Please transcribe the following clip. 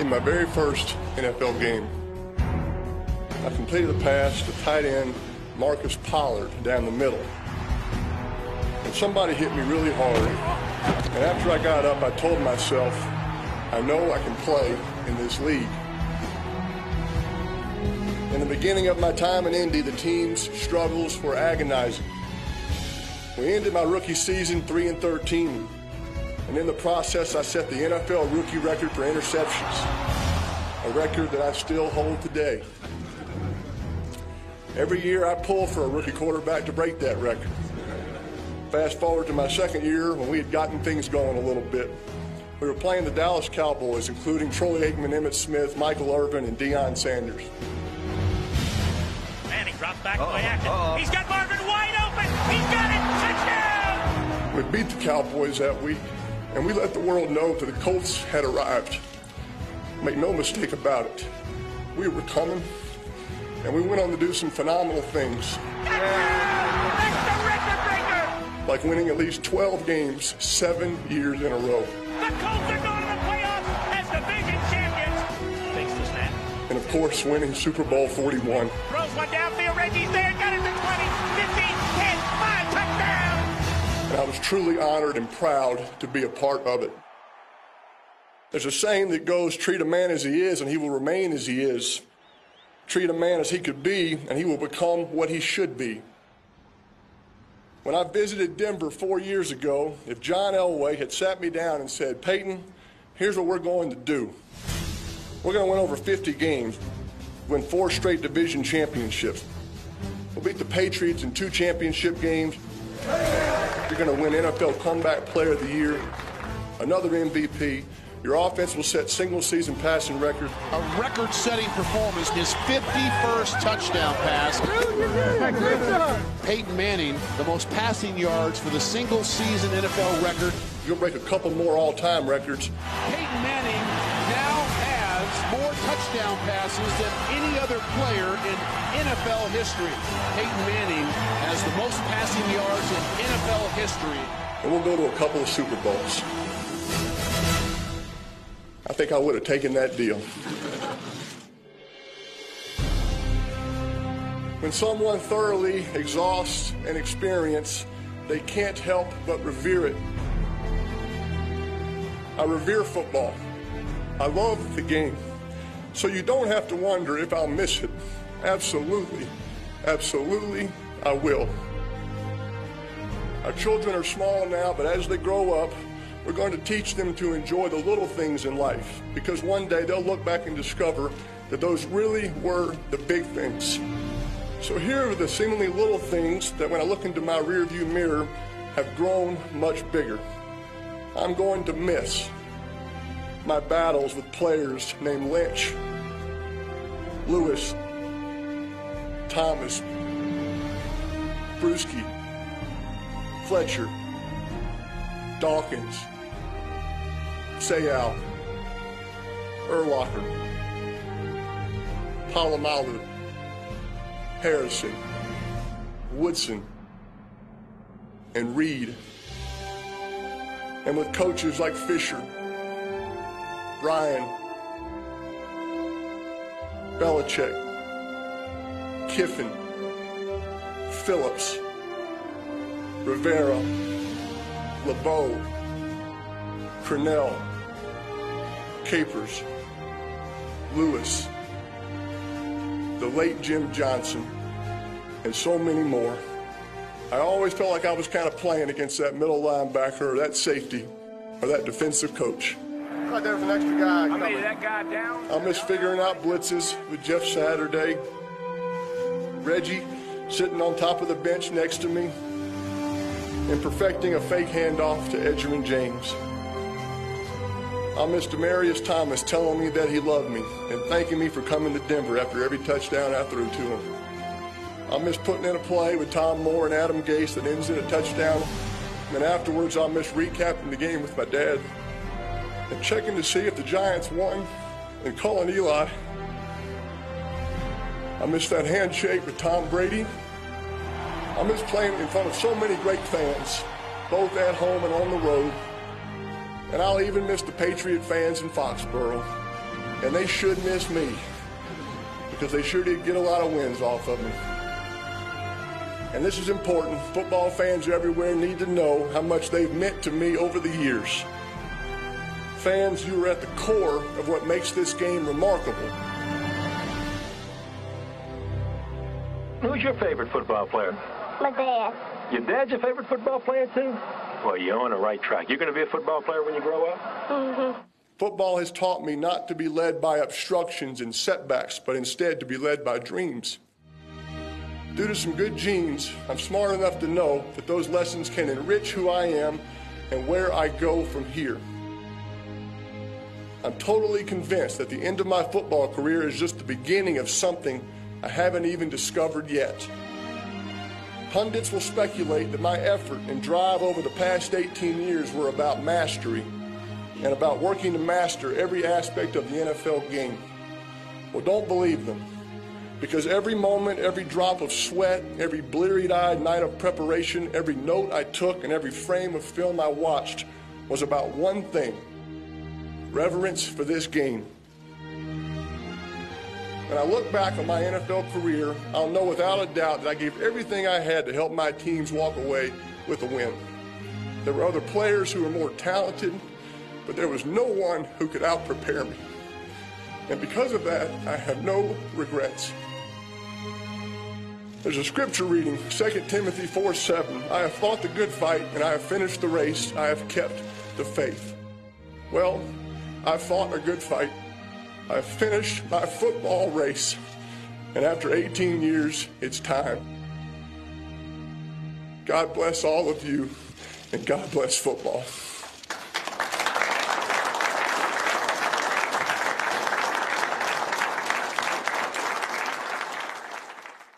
in my very first NFL game. I completed the pass to tight end Marcus Pollard down the middle. And somebody hit me really hard. And after I got up, I told myself, I know I can play in this league. In the beginning of my time in Indy, the team's struggles were agonizing. We ended my rookie season 3-13, and in the process, I set the NFL rookie record for interceptions, a record that I still hold today. Every year, I pull for a rookie quarterback to break that record. Fast forward to my second year, when we had gotten things going a little bit. We were playing the Dallas Cowboys, including Troy Aikman, Emmitt Smith, Michael Irvin, and Deion Sanders. Manning drops back play action. He's got Marvin wide open. He's got it. Touchdown! We beat the Cowboys that week, and we let the world know that the Colts had arrived. Make no mistake about it. We were coming, and we went on to do some phenomenal things. Touchdown! That's the record breaker! Like winning at least 12 games 7 years in a row. The Colts are going to the playoffs as division champions. Thanks to snap. And of course, winning Super Bowl 41. Throws one downfield. Reggie's there. Got it to 20, 15, 10, 5. Touchdown. And I was truly honored and proud to be a part of it. There's a saying that goes, treat a man as he is and he will remain as he is. Treat a man as he could be and he will become what he should be. When I visited Denver 4 years ago, if John Elway had sat me down and said, Peyton, here's what we're going to do. We're going to win over 50 games, win 4 straight division championships. We'll beat the Patriots in 2 championship games. You're going to win NFL Comeback Player of the Year, another MVP. Your offense will set single-season passing record. A record-setting performance, his 51st touchdown pass. Peyton Manning, the most passing yards for the single-season NFL record. You'll break a couple more all-time records. Peyton Manning now has more touchdown passes than any other player in NFL history. Peyton Manning has the most passing yards in NFL history. And we'll go to a couple of Super Bowls. I think I would have taken that deal. When someone thoroughly exhausts an experience, they can't help but revere it. I revere football. I love the game. So you don't have to wonder if I'll miss it. Absolutely, absolutely, I will. Our children are small now, but as they grow up, we're going to teach them to enjoy the little things in life, because one day they'll look back and discover that those really were the big things. So here are the seemingly little things that, when I look into my rearview mirror, have grown much bigger. I'm going to miss my battles with players named Lynch, Lewis, Thomas, Brewski, Fletcher, Dawkins, Seau, Urlacher, Palomalu, Harrison, Woodson, and Reed. And with coaches like Fisher, Ryan, Belichick, Kiffin, Phillips, Rivera, LeBeau, Cornell, Capers, Lewis, the late Jim Johnson, and so many more. I always felt like I was kind of playing against that middle linebacker or that safety or that defensive coach. Right there for the extra guy. I made that guy down. I miss figuring out blitzes with Jeff Saturday. Reggie sitting on top of the bench next to me, and perfecting a fake handoff to Edgerrin James. I'll miss Demarius Thomas telling me that he loved me and thanking me for coming to Denver after every touchdown I threw to him. I'll miss putting in a play with Tom Moore and Adam Gase that ends in a touchdown, and afterwards I'll miss recapping the game with my dad and checking to see if the Giants won and calling Eli. I miss that handshake with Tom Brady. I miss playing in front of so many great fans, both at home and on the road. And I'll even miss the Patriot fans in Foxborough. And they should miss me, because they sure did get a lot of wins off of me. And this is important. Football fans everywhere need to know how much they've meant to me over the years. Fans, you are at the core of what makes this game remarkable. Who's your favorite football player? My dad. Your dad's your favorite football player, too? Well, you're on the right track. You're going to be a football player when you grow up? Mm-hmm. Football has taught me not to be led by obstructions and setbacks, but instead to be led by dreams. Due to some good genes, I'm smart enough to know that those lessons can enrich who I am and where I go from here. I'm totally convinced that the end of my football career is just the beginning of something I haven't even discovered yet. Pundits will speculate that my effort and drive over the past 18 years were about mastery and about working to master every aspect of the NFL game. Well, don't believe them, because every moment, every drop of sweat, every bleary-eyed night of preparation, every note I took, and every frame of film I watched was about one thing: reverence for this game. When I look back on my NFL career, I'll know without a doubt that I gave everything I had to help my teams walk away with a win. There were other players who were more talented, but there was no one who could out-prepare me. And because of that, I have no regrets. There's a scripture reading, 2 Timothy 4:7. I have fought the good fight, and I have finished the race. I have kept the faith. Well, I fought a good fight. I finished my football race. And after 18 years, it's time. God bless all of you, and God bless football.